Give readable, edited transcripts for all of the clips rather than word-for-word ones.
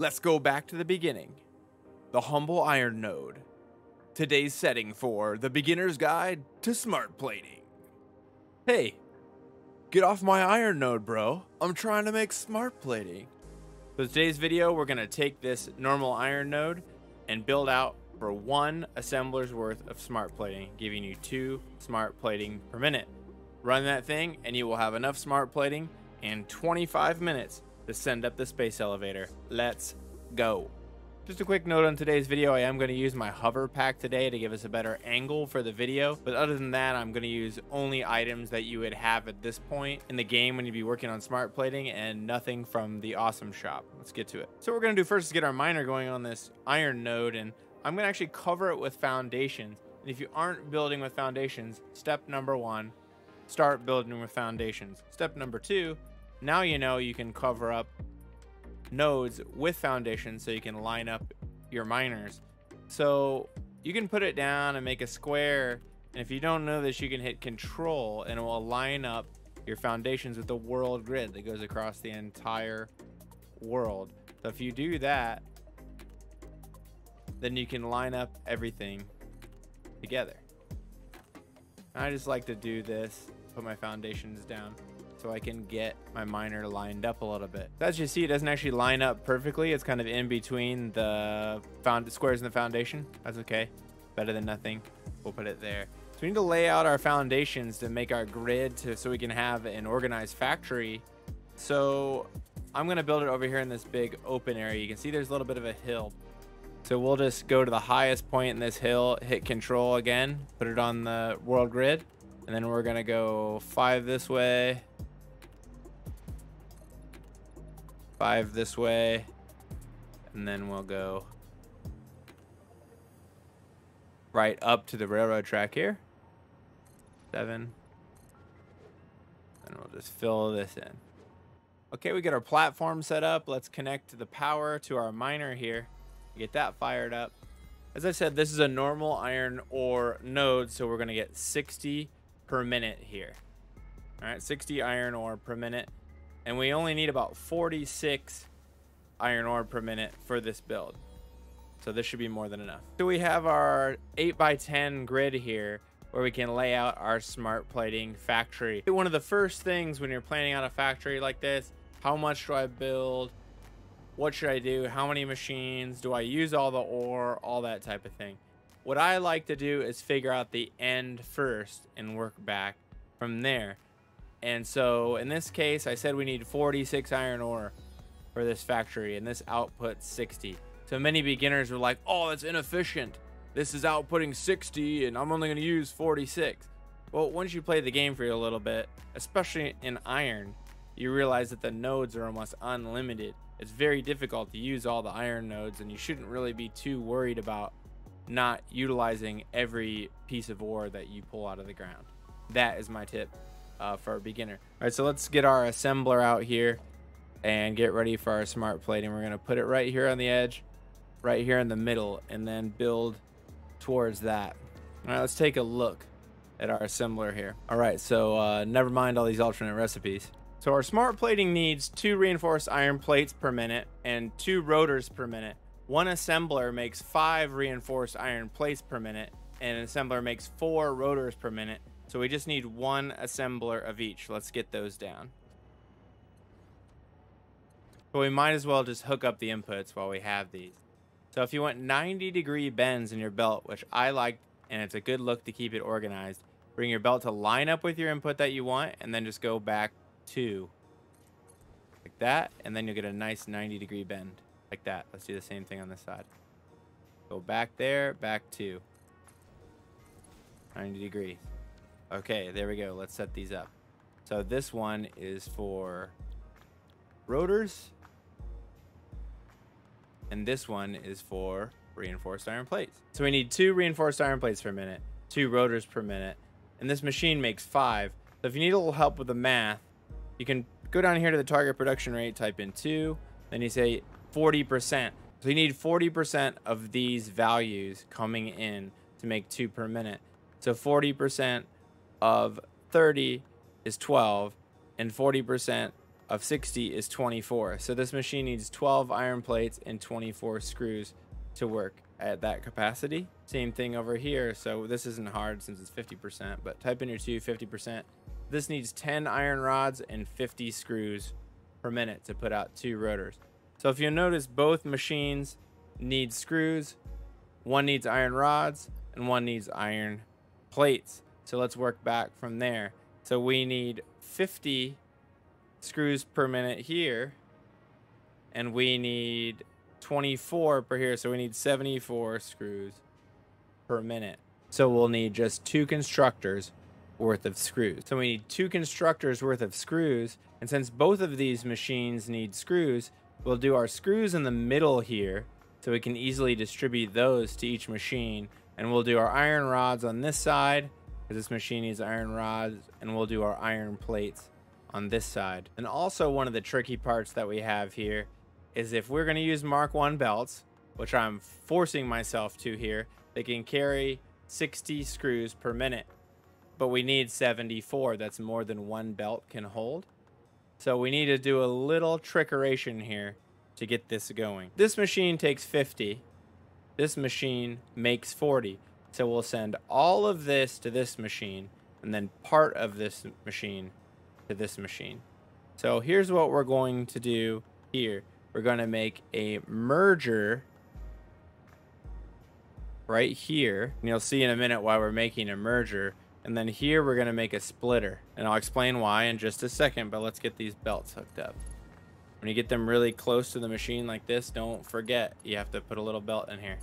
Let's go back to the beginning. The Humble Iron Node. Today's setting for The Beginner's Guide to Smart Plating. Hey, get off my iron node, bro. I'm trying to make smart plating. So today's video, we're gonna take this normal iron node and build out for one assembler's worth of smart plating, giving you 2 smart plating per minute. Run that thing and you will have enough smart plating in 25 minutes to send up the space elevator. Let's go. Just a quick note on today's video, I am going to use my hover pack today to give us a better angle for the video. But other than that, I'm going to use only items that you would have at this point in the game when you'd be working on smart plating, and nothing from the awesome shop. Let's get to it. So what we're going to do first is get our miner going on this iron node, and I'm going to actually cover it with foundations. And if you aren't building with foundations, step number 1, start building with foundations. Step number 2, now you know you can cover up nodes with foundations so you can line up your miners. So you can put it down and make a square, and if you don't know this, you can hit Control and it will line up your foundations with the world grid that goes across the entire world. So if you do that, then you can line up everything together. I just like to do this, put my foundations down so I can get my miner lined up a little bit. As you see, it doesn't actually line up perfectly. It's kind of in between the squares and the foundation. That's okay, better than nothing. We'll put it there. So we need to lay out our foundations to make our grid so we can have an organized factory. So I'm gonna build it over here in this big open area. You can see there's a little bit of a hill. So we'll just go to the highest point in this hill, hit Control again, put it on the world grid, and then we're gonna go 5 this way, 5 this way, and then we'll go right up to the railroad track here, 7, and we'll just fill this in. Okay, we get our platform set up. Let's connect the power to our miner here, get that fired up. As I said, this is a normal iron ore node, so we're gonna get 60 per minute here. All right, 60 iron ore per minute. And we only need about 46 iron ore per minute for this build. So this should be more than enough. So we have our 8x10 grid here where we can lay out our smart plating factory. One of the first things when you're planning out a factory like this, how much do I build? What should I do? How many machines? Do I use all the ore? All that type of thing. What I like to do is figure out the end first and work back from there. And so in this case, I said we need 46 iron ore for this factory, and this outputs 60. So many beginners were like, oh, that's inefficient. This is outputting 60 and I'm only going to use 46. Well, once you play the game for a little bit, especially in iron, you realize that the nodes are almost unlimited. It's very difficult to use all the iron nodes, and you shouldn't really be too worried about not utilizing every piece of ore that you pull out of the ground. That is my tip. For a beginner. All right, so let's get our assembler out here and get ready for our smart plating. We're gonna put it right here on the edge, right here in the middle, and then build towards that. All right, let's take a look at our assembler here. All right, so never mind all these alternate recipes. So our smart plating needs 2 reinforced iron plates per minute and 2 rotors per minute. One assembler makes 5 reinforced iron plates per minute, and an assembler makes 4 rotors per minute. So we just need 1 assembler of each. Let's get those down. But we might as well just hook up the inputs while we have these. So if you want 90-degree bends in your belt, which I like, and it's a good look to keep it organized, bring your belt to line up with your input that you want, and then just go back 2. Like that, and then you'll get a nice 90-degree bend. Like that. Let's do the same thing on this side. Go back there, back 2. 90 degrees. Okay, there we go. Let's set these up. So this one is for rotors, and this one is for reinforced iron plates. So we need 2 reinforced iron plates per minute, 2 rotors per minute, and this machine makes 5. So if you need a little help with the math, you can go down here to the target production rate, type in 2, then you say 40%. So you need 40% of these values coming in to make 2 per minute. So 40% of 30 is 12, and 40% of 60 is 24. So this machine needs 12 iron plates and 24 screws to work at that capacity. Same thing over here. So this isn't hard since it's 50%, but type in your 50%. This needs 10 iron rods and 50 screws per minute to put out 2 rotors. So if you'll notice, both machines need screws. One needs iron rods and one needs iron plates. So let's work back from there. So we need 50 screws per minute here, and we need 24 per here, so we need 74 screws per minute. So we'll need just 2 constructors worth of screws. So we need 2 constructors worth of screws, and since both of these machines need screws, we'll do our screws in the middle here so we can easily distribute those to each machine, and we'll do our iron rods on this side because this machine needs iron rods, and we'll do our iron plates on this side. And also, one of the tricky parts that we have here is if we're going to use Mark 1 belts, which I'm forcing myself to here, they can carry 60 screws per minute, but we need 74. That's more than one belt can hold. So we need to do a little trickeration here to get this going. This machine takes 50. This machine makes 40. So we'll send all of this to this machine and then part of this machine to this machine. So here's what we're going to do here. We're going to make a merger right here, and you'll see in a minute why we're making a merger. And then here we're going to make a splitter, and I'll explain why in just a second, but let's get these belts hooked up. When you get them really close to the machine like this, don't forget you have to put a little belt in here.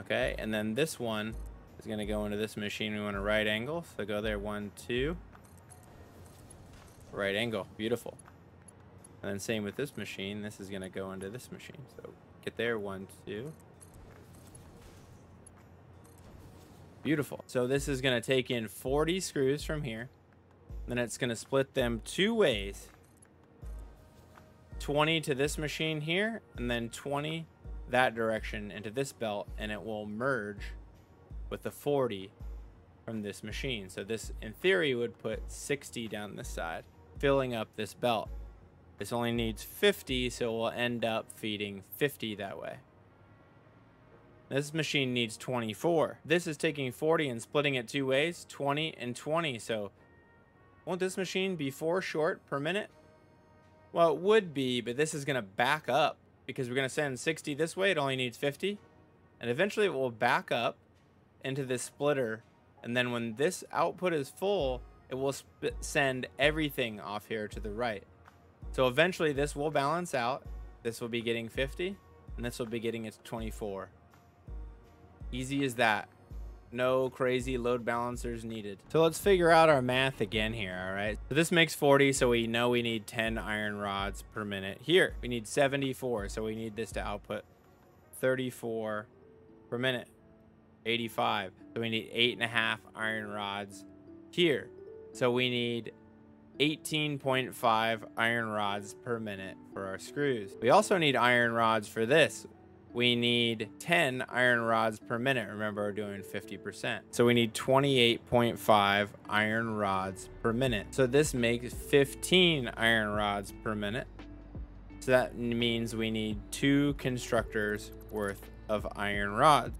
Okay, and then this one is going to go into this machine. We want a right angle, so go there, 1, 2. Right angle, beautiful. And then same with this machine, this is going to go into this machine, so get there, 1, 2. Beautiful. So this is going to take in 40 screws from here, then it's going to split them 2 ways, 20 to this machine here and then 20 that direction into this belt, and it will merge with the 40 from this machine. So this in theory would put 60 down this side, filling up this belt. This only needs 50, so we'll end up feeding 50 that way. This machine needs 24. This is taking 40 and splitting it 2 ways, 20 and 20. So won't this machine be 4 short per minute? Well, it would be, but this is going to back up because we're going to send 60 this way. It only needs 50, and eventually it will back up into this splitter. And then when this output is full, it will send everything off here to the right. So eventually this will balance out. This will be getting 50, and this will be getting its 24. Easy as that. No crazy load balancers needed. So let's figure out our math again here, all right? So this makes 40, so we know we need 10 iron rods per minute. Here, we need 74, so we need this to output 34 per minute. 85, so we need 8.5 iron rods here, so we need 18.5 iron rods per minute for our screws. We also need iron rods for this. We need 10 iron rods per minute. Remember, we're doing 50%, so we need 28.5 iron rods per minute. So this makes 15 iron rods per minute, so that means we need 2 constructors worth of iron rods.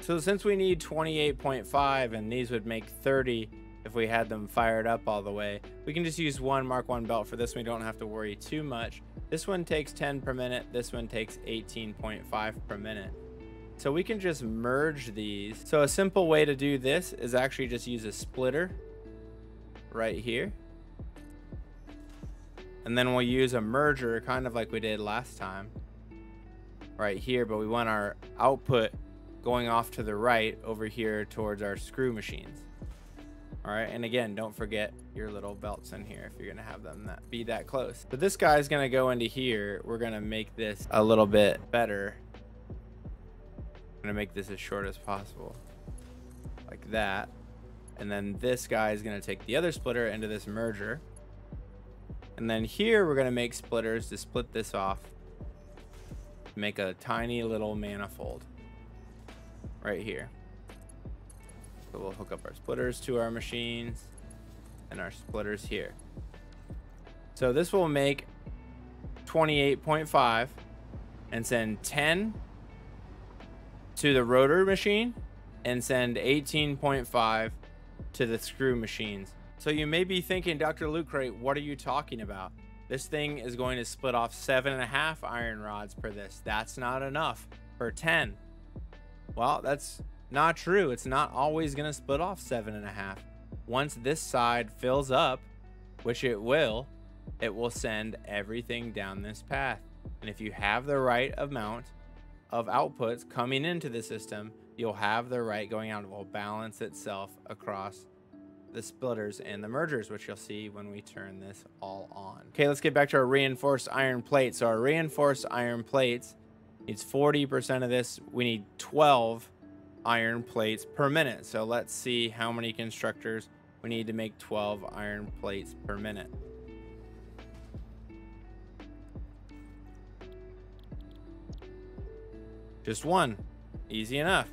So since we need 28.5, and these would make 30 if we had them fired up all the way, we can just use one Mark 1 belt for this. We don't have to worry too much. This one takes 10 per minute. This one takes 18.5 per minute. So we can just merge these. So a simple way to do this is actually just use a splitter right here. And then we'll use a merger kind of like we did last time right here, but we want our output going off to the right over here towards our screw machines. All right, and again, don't forget your little belts in here if you're gonna have them that be that close. But this guy's gonna go into here. We're gonna make this a little bit better. I'm gonna make this as short as possible, like that. And then this guy is gonna take the other splitter into this merger. And then here, we're gonna make splitters to split this off, make a tiny little manifold right here. So we'll hook up our splitters to our machines and our splitters here. So this will make 28.5 and send 10 to the rotor machine and send 18.5 to the screw machines. So you may be thinking, Dr. LootCrate, what are you talking about? This thing is going to split off 7.5 iron rods per this. That's not enough for 10. Well, that's not true. It's not always going to split off 7.5. Once this side fills up, which it will send everything down this path. And if you have the right amount of outputs coming into the system, you'll have the right going out. It will balance itself across the splitters and the mergers, which you'll see when we turn this all on. Okay, let's get back to our reinforced iron plate. So our reinforced iron plates needs 40% of this. We need 12 iron plates per minute. So let's see how many constructors we need to make 12 iron plates per minute. Just one, easy enough.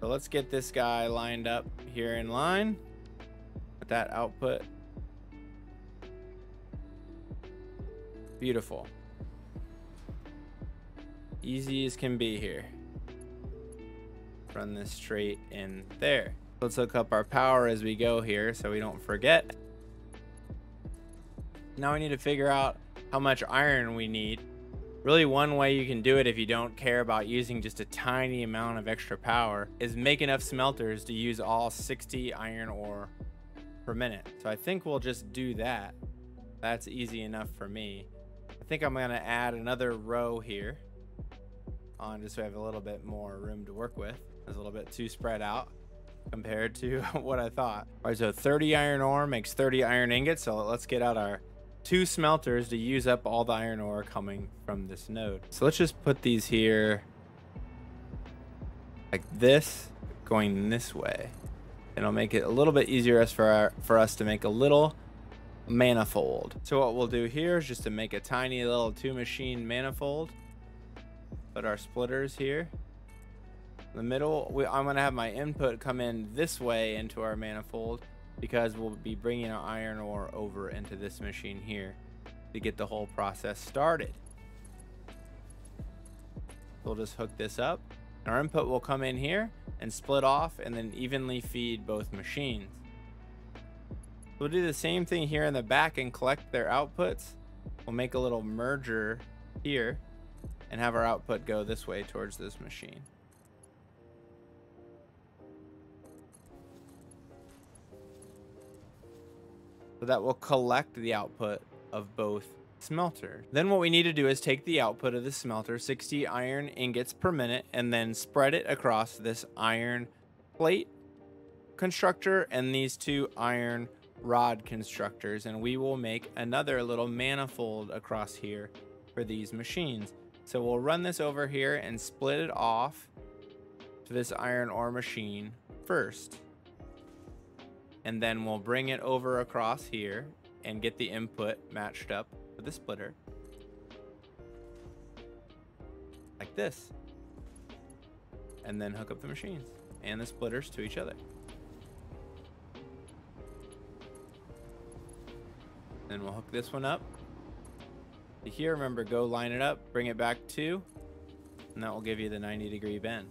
So let's get this guy lined up here in line with that output. Beautiful. Easy as can be here. Run this straight in there. Let's hook up our power as we go here so we don't forget. Now we need to figure out how much iron we need. Really, one way you can do it if you don't care about using just a tiny amount of extra power is make enough smelters to use all 60 iron ore per minute. So I think we'll just do that. That's easy enough for me. I think I'm gonna add another row here on just so I have a little bit more room to work with. It's a little bit too spread out compared to what I thought. All right, so 30 iron ore makes 30 iron ingots. So let's get out our 2 smelters to use up all the iron ore coming from this node. So let's just put these here like this, going this way. It'll make it a little bit easier for us to make a little manifold. So what we'll do here is just to make a tiny little 2-machine manifold. Put our splitters here. In the middle, I'm gonna have my input come in this way into our manifold, because we'll be bringing our iron ore over into this machine here to get the whole process started. We'll just hook this up. Our input will come in here and split off and then evenly feed both machines. We'll do the same thing here in the back and collect their outputs. We'll make a little merger here and have our output go this way towards this machine. So that will collect the output of both smelters. Then what we need to do is take the output of the smelter, 60 iron ingots per minute, and then spread it across this iron plate constructor and these 2 iron rod constructors. And we will make another little manifold across here for these machines. So we'll run this over here and split it off to this iron ore machine first. And then we'll bring it over across here and get the input matched up with the splitter. Like this. And then hook up the machines and the splitters to each other. Then we'll hook this one up to here. Remember, go line it up, bring it back 2, and that will give you the 90-degree bend.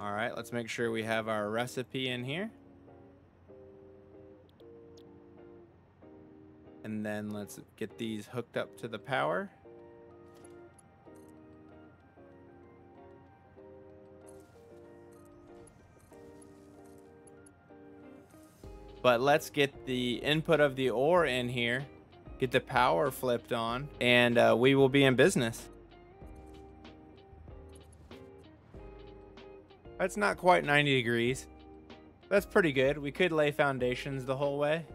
All right, let's make sure we have our recipe in here. And then let's get these hooked up to the power. But let's get the input of the ore in here, get the power flipped on, and we will be in business. That's not quite 90 degrees. That's pretty good. We could lay foundations the whole way.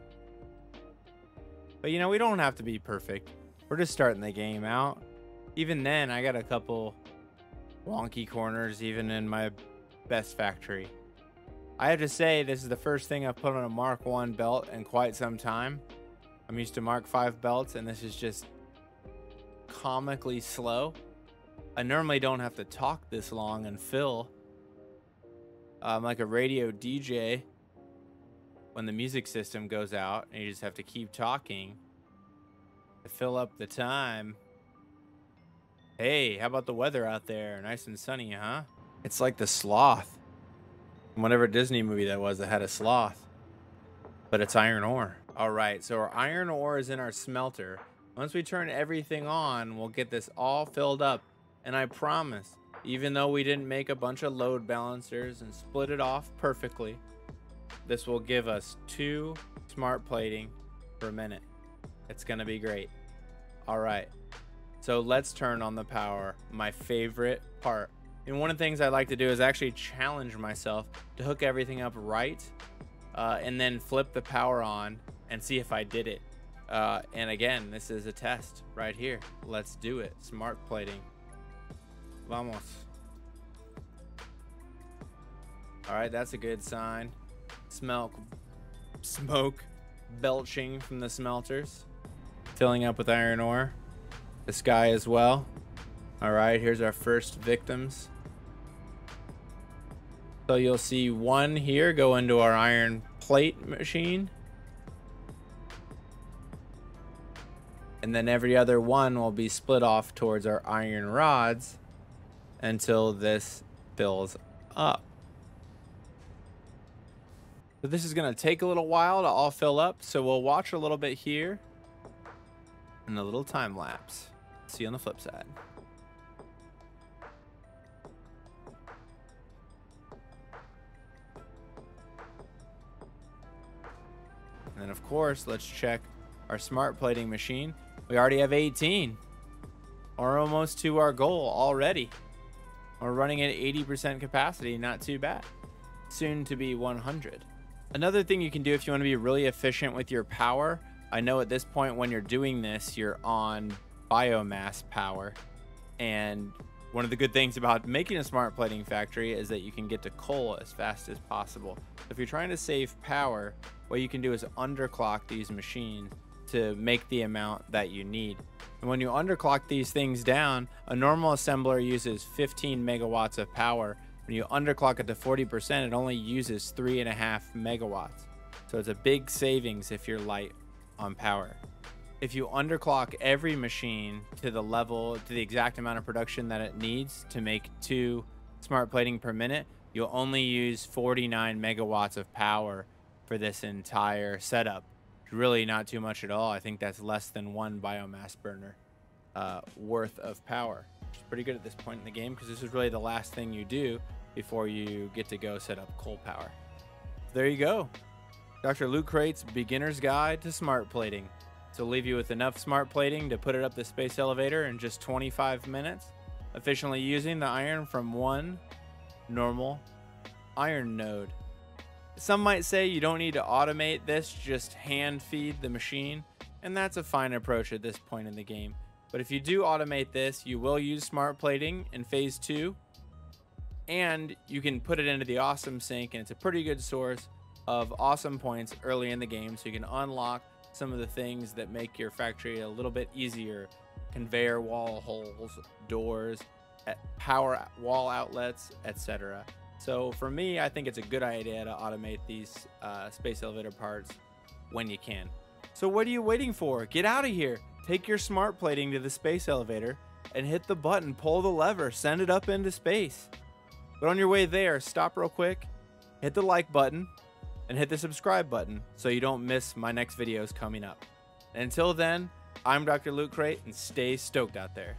But you know, we don't have to be perfect. We're just starting the game out. Even then, I got a couple wonky corners even in my best factory. I have to say, this is the first thing I've put on a Mark 1 belt in quite some time. I'm used to Mark 5 belts, and this is just comically slow. I normally don't have to talk this long and fill like a radio DJ. when the music system goes out, and you just have to keep talking to fill up the time. Hey, how about the weather out there? Nice and sunny, huh? It's like the sloth. Whatever Disney movie that was that had a sloth. But it's iron ore. All right, so our iron ore is in our smelter. Once we turn everything on, we'll get this all filled up. And I promise, even though we didn't make a bunch of load balancers and split it off perfectly, this will give us 2 smart plating per minute. It's gonna be great. All right, so let's turn on the power, my favorite part. And one of the things I like to do is actually challenge myself to hook everything up right and then flip the power on and see if I did it. And again, this is a test right here. Let's do it. Smart plating. Vamos. All right, that's a good sign. Smoke belching from the smelters, filling up with iron ore. The sky as well. All right, here's our first victims. So you'll see 1 here go into our iron plate machine. And then every other 1 will be split off towards our iron rods until this fills up. So this is gonna take a little while to all fill up. So we'll watch a little bit here and a little time lapse. See you on the flip side. And of course, let's check our smart plating machine. We already have 18. We're almost to our goal already. We're running at 80% capacity, not too bad. Soon to be 100. Another thing you can do if you want to be really efficient with your power, I know at this point when you're doing this, you're on biomass power. And one of the good things about making a smart plating factory is that you can get to coal as fast as possible. If you're trying to save power, what you can do is underclock these machines to make the amount that you need. And when you underclock these things down, a normal assembler uses 15 megawatts of power. When you underclock it to 40%, it only uses 3.5 megawatts. So it's a big savings if you're light on power. If you underclock every machine to the level, to the exact amount of production that it needs to make 2 smart plating per minute, you'll only use 49 megawatts of power for this entire setup. It's really not too much at all. I think that's less than 1 biomass burner worth of power. Which is pretty good at this point in the game because this is really the last thing you do before you get to go set up coal power. So there you go. Dr. LootCrate's Beginner's Guide to Smart Plating. So leave you with enough smart plating to put it up the space elevator in just 25 minutes, efficiently using the iron from 1 normal iron node. Some might say you don't need to automate this, just hand feed the machine, and that's a fine approach at this point in the game. But if you do automate this, you will use smart plating in phase 2, and you can put it into the awesome sink, and it's a pretty good source of awesome points early in the game, so you can unlock some of the things that make your factory a little bit easier. Conveyor wall holes, doors, power wall outlets, etc. So for me, I think it's a good idea to automate these space elevator parts when you can. So what are you waiting for? Get out of here. Take your smart plating to the space elevator and hit the button, pull the lever, send it up into space. But on your way there, stop real quick, hit the like button, and hit the subscribe button so you don't miss my next videos coming up. And until then, I'm Dr. LootCrate, and stay stoked out there.